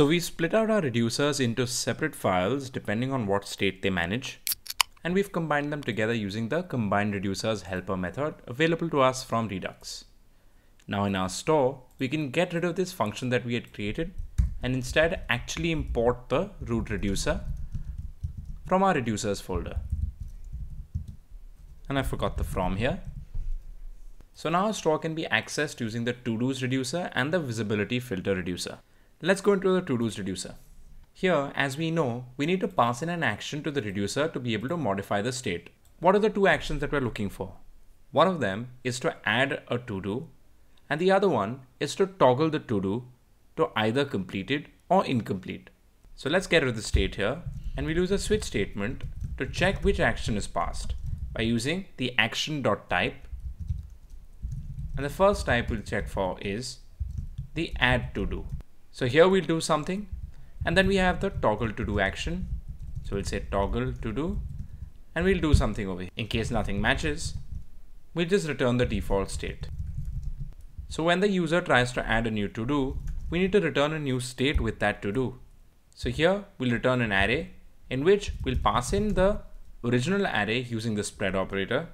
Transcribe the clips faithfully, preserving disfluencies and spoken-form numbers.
So we split out our reducers into separate files depending on what state they manage, and we've combined them together using the combineReducers helper method available to us from Redux. Now in our store, we can get rid of this function that we had created and instead actually import the root reducer from our reducers folder. And I forgot the from here. So now our store can be accessed using the todos reducer and the visibility filter reducer. Let's go into the todos reducer. Here, as we know, we need to pass in an action to the reducer to be able to modify the state. What are the two actions that we're looking for? One of them is to add a todo, and the other one is to toggle the todo to either completed or incomplete. So let's get rid of the state here, and we'll use a switch statement to check which action is passed by using the action.type. And the first type we'll check for is the add todo. So here we'll do something, and then we have the toggle todo action. So we'll say toggle todo, and we'll do something over here. In case nothing matches, we'll just return the default state. So when the user tries to add a new todo, we need to return a new state with that todo. So here we'll return an array in which we'll pass in the original array using the spread operator,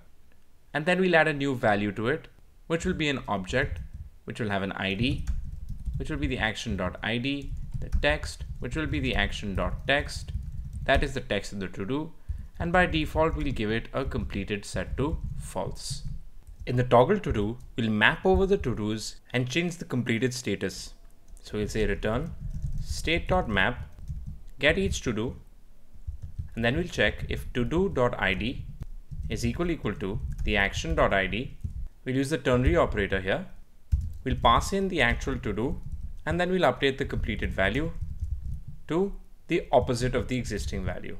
and then we'll add a new value to it, which will be an object, which will have an I D, which will be the action.id, the text, which will be the action.text, that is the text of the todo, and by default we'll give it a completed set to false. In the toggle todo, we'll map over the todos and change the completed status. So we'll say return state.map, get each todo, and then we'll check if todo.id is equal equal to the action.id. We'll use the ternary operator here. We'll pass in the actual todo, and then we'll update the completed value to the opposite of the existing value.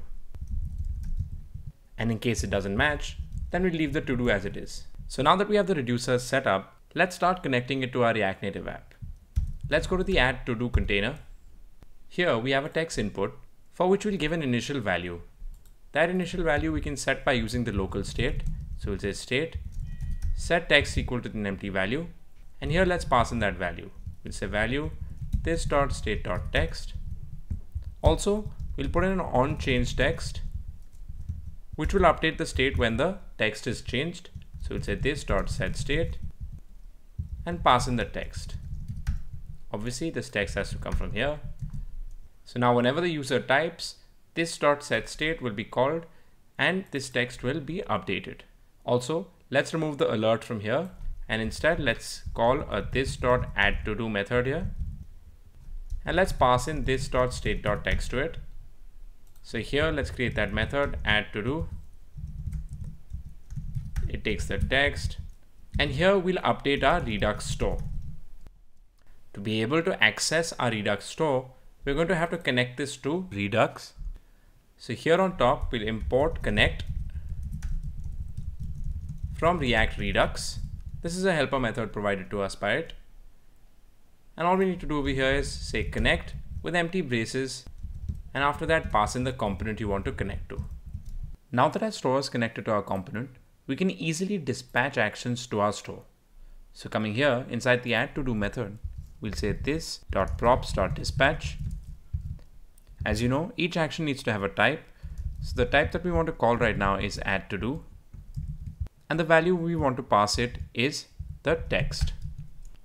And in case it doesn't match, then we'll leave the todo as it is. So now that we have the reducer set up, let's start connecting it to our React Native app. Let's go to the add todo container. Here we have a text input for which we'll give an initial value. That initial value we can set by using the local state. So we'll say state set text equal to an empty value, and here let's pass in that value. We'll say value this dot state dot text. Also, we'll put in an on change text, which will update the state when the text is changed. So we'll say this dot set state, and pass in the text. Obviously, this text has to come from here. So now, whenever the user types, this dot set state will be called, and this text will be updated. Also, let's remove the alert from here, and instead let's call a this.addTodo method here, and let's pass in this.state.text to it. So here let's create that method addTodo. It takes the text, and here we'll update our Redux store. To be able to access our Redux store, we're going to have to connect this to Redux. So here on top we'll import connect from React Redux. This is a helper method provided to us by it. And all we need to do over here is say connect with empty braces, and after that pass in the component you want to connect to. Now that our store is connected to our component, we can easily dispatch actions to our store. So coming here inside the add todo method, we'll say this.props.dispatch. As you know, each action needs to have a type. So the type that we want to call right now is add todo, and the value we want to pass it is the text.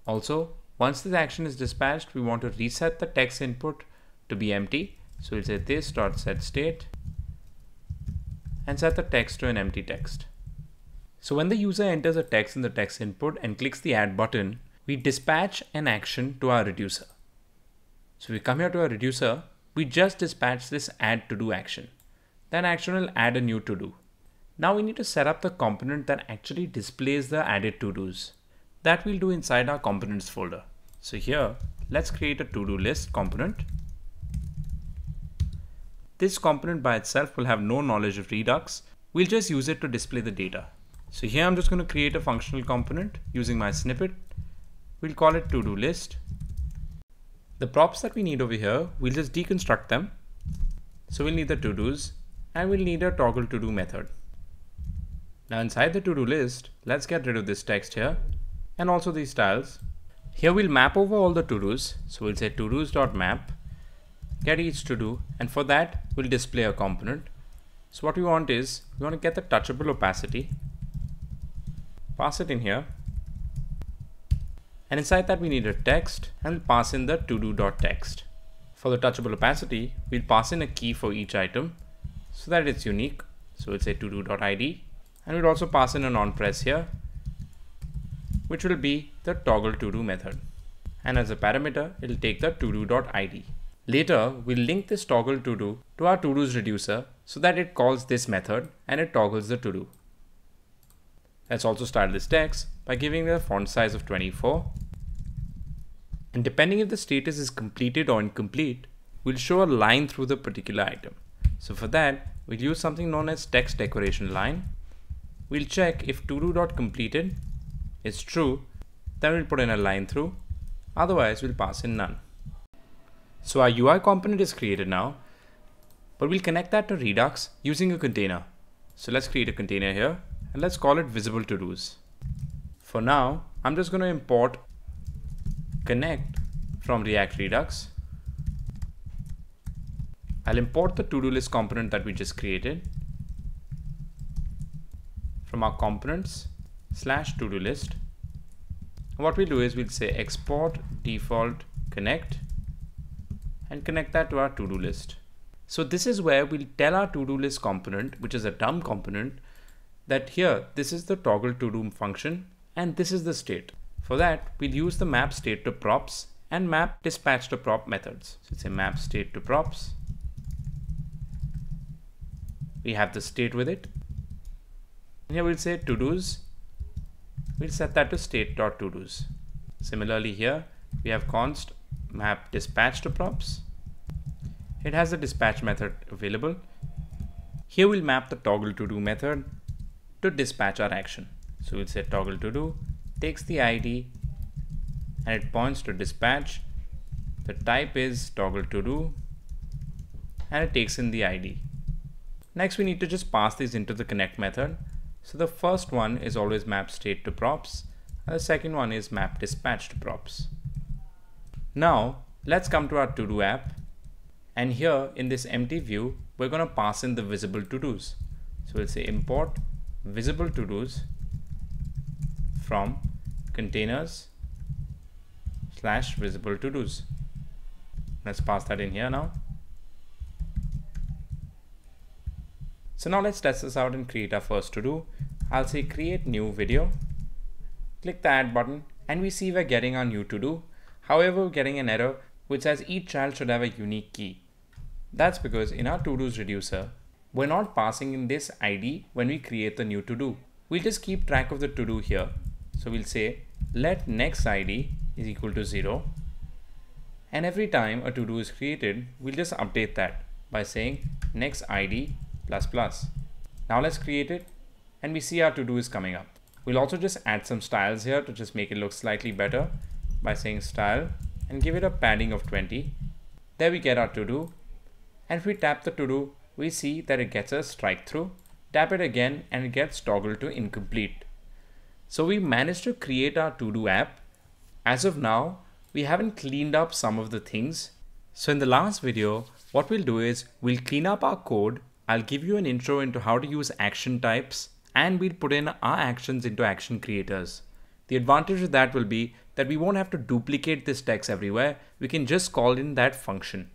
Also, once this action is dispatched, we want to reset the text input to be empty. So we'll say this.setState and set the text to an empty text. So when the user enters a text in the text input and clicks the add button, we dispatch an action to our reducer. So we come here to our reducer, we just dispatch this add todo action. That action will add a new todo. Now we need to set up the component that actually displays the added todos. That we'll do inside our components folder. So here, let's create a todo list component. This component by itself will have no knowledge of Redux. We'll just use it to display the data. So here I'm just going to create a functional component using my snippet. We'll call it todo list. The props that we need over here, we'll just deconstruct them. So we'll need the todos, and we'll need a toggle todo method. Now inside the todo list, let's get rid of this text here and also these styles. Here we'll map over all the todos. So we'll say todos.map get each to do, and for that we'll display a component. So what we want is, we want to get the touchable opacity, pass it in here, and inside that we need a text, and we'll pass in the todo.text. For the touchable opacity, we'll pass in a key for each item so that it's unique. So we'll say todo.id, and we'll also pass in a non-press here, which will be the toggle todo method. And as a parameter, it'll take the todo.id. Later, we'll link this toggle todo to our todo's reducer so that it calls this method and it toggles the todo. Let's also style this text by giving it a font size of twenty-four. And depending if the status is completed or incomplete, we'll show a line through the particular item. So for that, we'll use something known as textDecorationLine. We'll check if todo.completed is true, then we'll put in a line through, otherwise we'll pass in none. So our U I component is created now, but we'll connect that to Redux using a container. So let's create a container here, and let's call it visible todos. For now, I'm just going to import connect from React Redux. I'll import the to-do list component that we just created from our components slash to-do list. And what we'll do is we'll say export default connect, and connect that to our to-do list. So this is where we'll tell our to-do list component, which is a dumb component, that here, this is the toggle todo function, and this is the state. For that, we'll use the mapStateToProps and mapDispatchToProp methods. So it's a mapStateToProps. We have the state with it. And here we'll say todos. We'll set that to state.todos. Similarly here, we have const map dispatch to props. It has the dispatch method available. Here we'll map the toggle todo method to dispatch our action. So we'll say toggle todo takes the I D and it points to dispatch. The type is toggle todo and it takes in the I D. Next we need to just pass these into the connect method. So the first one is always map state to props, and the second one is map dispatch to props. Now let's come to our to-do app, and here in this empty view we're going to pass in the visible to-dos. So we'll say import visible to-dos from containers slash visible to-dos. Let's pass that in here now. So now let's test this out and create our first to-do. I'll say create new video, click the add button, and we see we're getting our new to-do. However, we're getting an error which says each child should have a unique key. That's because in our to-dos reducer, we're not passing in this I D when we create the new to-do. We'll just keep track of the to-do here. So we'll say let next I D is equal to zero. And every time a to-do is created, we'll just update that by saying next I D plus plus. Now let's create it, and we see our to-do is coming up. We'll also just add some styles here to just make it look slightly better, by saying style and give it a padding of twenty. There we get our to-do, and if we tap the to-do, we see that it gets a strike through. Tap it again and it gets toggled to incomplete. So we managed to create our to-do app. As of now, we haven't cleaned up some of the things. So in the last video, what we'll do is we'll clean up our code. I'll give you an intro into how to use action types, and we'll put in our actions into action creators. The advantage of that will be that we won't have to duplicate this text everywhere. We can just call in that function.